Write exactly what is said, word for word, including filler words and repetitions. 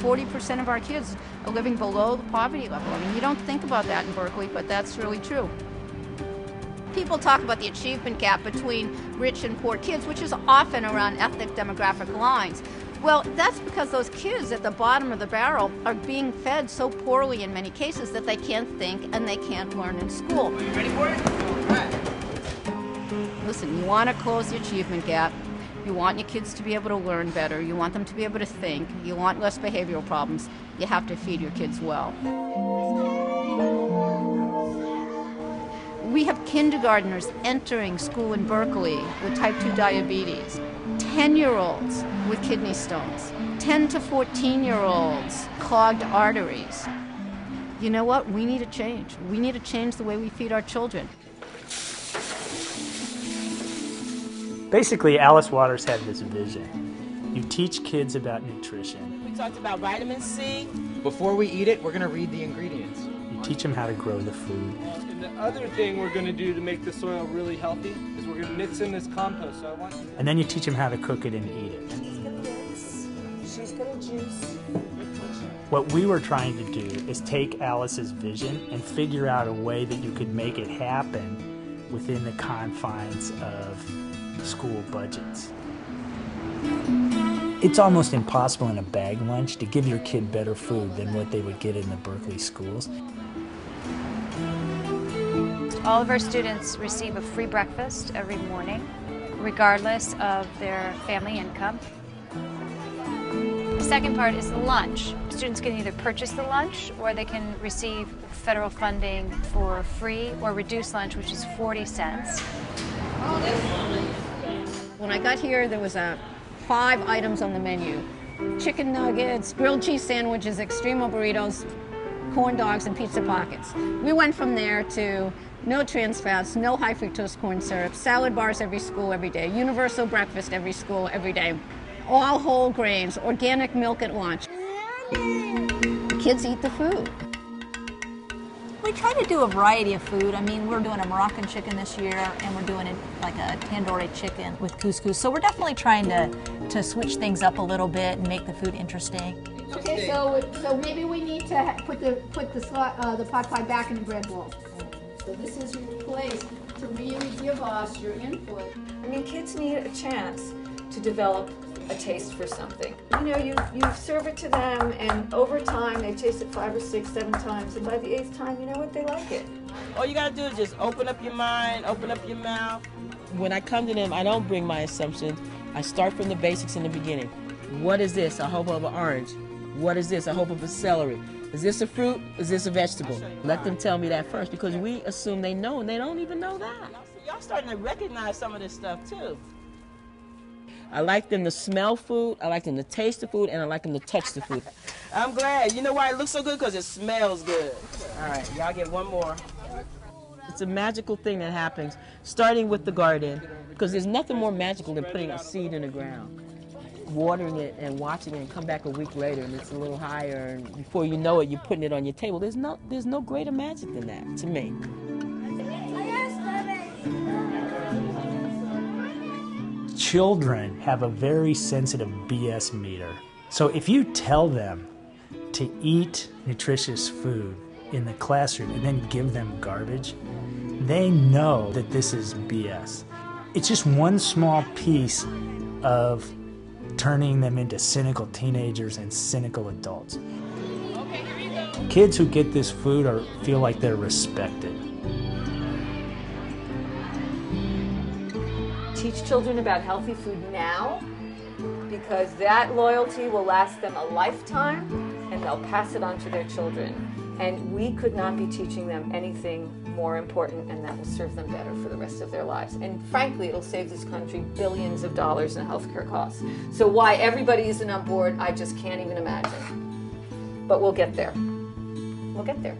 forty percent of our kids are living below the poverty level. I mean, you don't think about that in Berkeley, but that's really true. People talk about the achievement gap between rich and poor kids, which is often around ethnic demographic lines. Well, that's because those kids at the bottom of the barrel are being fed so poorly in many cases that they can't think and they can't learn in school. Are you ready for it? Listen, you want to close the achievement gap. You want your kids to be able to learn better. You want them to be able to think. You want less behavioral problems. You have to feed your kids well. We have kindergartners entering school in Berkeley with type two diabetes, ten-year-olds with kidney stones, ten to fourteen-year-olds clogged arteries. You know what? We need a change. We need to change the way we feed our children. Basically, Alice Waters had this vision. You teach kids about nutrition. We talked about vitamin C. Before we eat it, we're going to read the ingredients. You teach them how to grow the food. And the other thing we're going to do to make the soil really healthy is we're going to mix in this compost. So I want and then you teach them how to cook it and eat it. She's going to mix. She's going to juice. What we were trying to do is take Alice's vision and figure out a way that you could make it happen within the confines of school budgets. It's almost impossible in a bag lunch to give your kid better food than what they would get in the Berkeley schools. All of our students receive a free breakfast every morning, regardless of their family income. The second part is the lunch. Students can either purchase the lunch or they can receive federal funding for free or reduced lunch, which is forty cents. When I got here, there was uh, five items on the menu. Chicken nuggets, grilled cheese sandwiches, extremo burritos, corn dogs, and pizza pockets. We went from there to no trans fats, no high fructose corn syrup, salad bars every school, every day, universal breakfast every school, every day, all whole grains, organic milk at lunch. Kids eat the food. We try to do a variety of food. I mean, we're doing a Moroccan chicken this year, and we're doing it like a tandoori chicken with couscous. So we're definitely trying to, to switch things up a little bit and make the food interesting. Okay, so so maybe we need to put the put the slot, uh, the pot pie back in the bread bowl. So this is your place to really give us your input. I mean, kids need a chance to develop a taste for something. You know, you, you serve it to them, and over time, they taste it five or six, seven times, and by the eighth time, you know what, they like it. All you gotta do is just open up your mind, open up your mouth. When I come to them, I don't bring my assumptions. I start from the basics in the beginning. What is this? A hope of an orange. What is this? A hope of a celery. Is this a fruit? Is this a vegetable? Let them tell me that first, because we assume they know, and they don't even know that. Y'all starting to recognize some of this stuff, too. I like them to smell food, I like them to taste the food, and I like them to touch the food. I'm glad. You know why it looks so good? Because it smells good. All right, y'all get one more. It's a magical thing that happens, starting with the garden, because there's nothing more magical than putting a seed in the ground, watering it and watching it, and come back a week later and it's a little higher, and before you know it, you're putting it on your table. There's no, there's no greater magic than that, to me. Children have a very sensitive B S meter. So if you tell them to eat nutritious food in the classroom and then give them garbage, they know that this is B S. It's just one small piece of turning them into cynical teenagers and cynical adults. Okay, here you go. Kids who get this food are, feel like they're respected. Teach children about healthy food now, because that loyalty will last them a lifetime, and they'll pass it on to their children. And we could not be teaching them anything more important, and that will serve them better for the rest of their lives. And frankly, it'll save this country billions of dollars in healthcare costs. So why everybody isn't on board, I just can't even imagine. But we'll get there. We'll get there.